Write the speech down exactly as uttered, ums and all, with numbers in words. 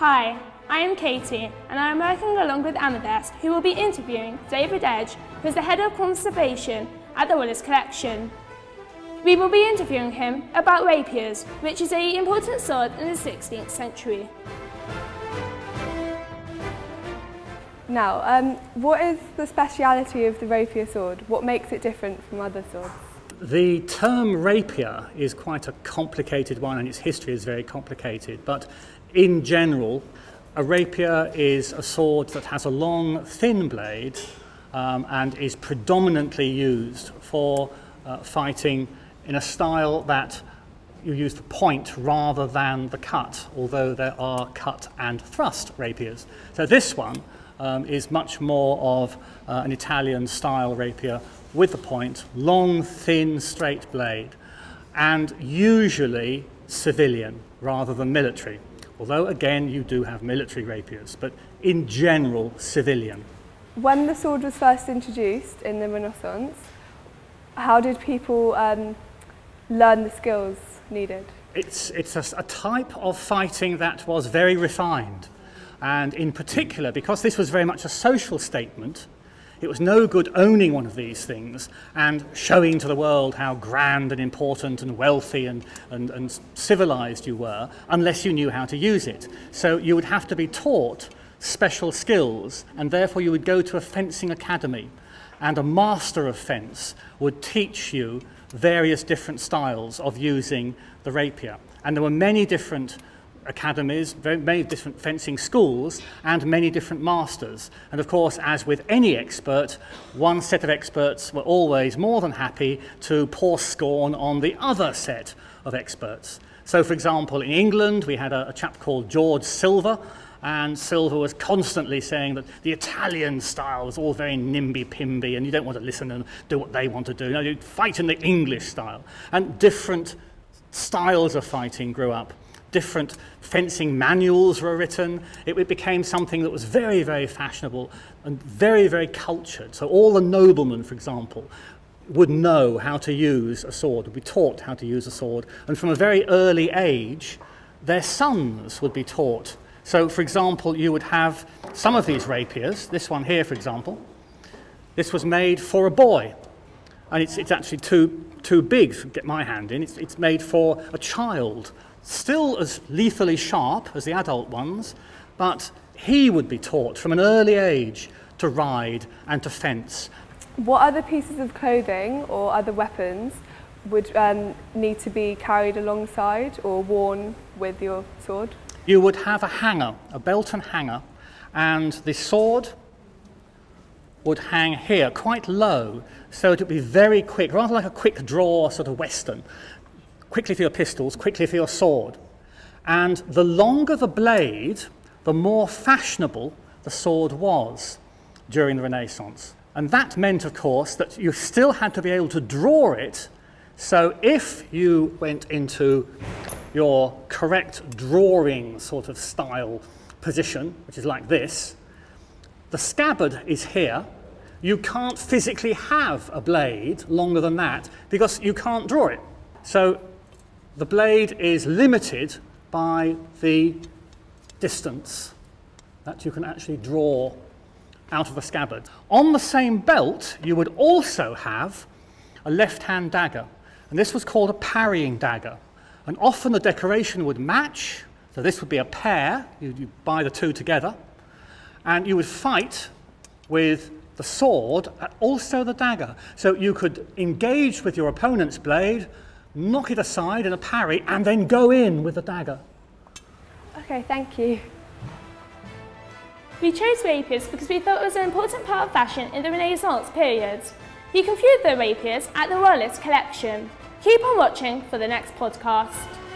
Hi, I am Katie, and I am working along with Amethyst, who will be interviewing David Edge, who is the Head of Conservation at the Wallace Collection. We will be interviewing him about rapiers, which is an important sword in the sixteenth century. Now, um, what is the speciality of the rapier sword? What makes it different from other swords? The term rapier is quite a complicated one, and its history is very complicated, but in general, a rapier is a sword that has a long, thin blade um, and is predominantly used for uh, fighting in a style that you use the point rather than the cut, although there are cut and thrust rapiers. So this one um, is much more of uh, an Italian style rapier with the point, long, thin, straight blade, and usually civilian rather than military. Although, again, you do have military rapiers, but in general, civilian. When the sword was first introduced in the Renaissance, how did people um, learn the skills needed? It's, it's a, a type of fighting that was very refined. And in particular, because this was very much a social statement, it was no good owning one of these things and showing to the world how grand and important and wealthy and, and, and civilized you were unless you knew how to use it. So you would have to be taught special skills, and therefore you would go to a fencing academy, and a master of fence would teach you various different styles of using the rapier. And there were many different academies, very many different fencing schools, and many different masters. And of course, as with any expert, one set of experts were always more than happy to pour scorn on the other set of experts. So for example, in England, we had a, a chap called George Silver, and Silver was constantly saying that the Italian style was all very nimby-pimby, and you don't want to listen and do what they want to do. No, you fight in the English style. And different styles of fighting grew up. Different fencing manuals were written. It, it became something that was very, very fashionable and very, very cultured. So all the noblemen, for example, would know how to use a sword, would be taught how to use a sword. And from a very early age, their sons would be taught. So, for example, you would have some of these rapiers. This one here, for example, this was made for a boy. And it's, it's actually too, too big to get my hand in. It's, it's made for a child. Still as lethally sharp as the adult ones, but he would be taught from an early age to ride and to fence. What other pieces of clothing or other weapons would um, need to be carried alongside or worn with your sword? You would have a hanger, a belt and hanger, and the sword would hang here quite low, so it would be very quick, rather like a quick draw sort of Western. Quickly for your pistols, quickly for your sword. And the longer the blade, the more fashionable the sword was during the Renaissance. And that meant, of course, that you still had to be able to draw it. So if you went into your correct drawing sort of style position, which is like this, the scabbard is here. You can't physically have a blade longer than that because you can't draw it. So the blade is limited by the distance that you can actually draw out of the scabbard. On the same belt, you would also have a left-hand dagger, and this was called a parrying dagger. And often the decoration would match, so this would be a pair, you, you buy the two together, and you would fight with the sword and also the dagger. So you could engage with your opponent's blade, knock it aside in a parry, and then go in with the dagger. Okay, thank you. We chose rapiers because we thought it was an important part of fashion in the Renaissance period. You can view the rapiers at the Wallace Collection. Keep on watching for the next podcast.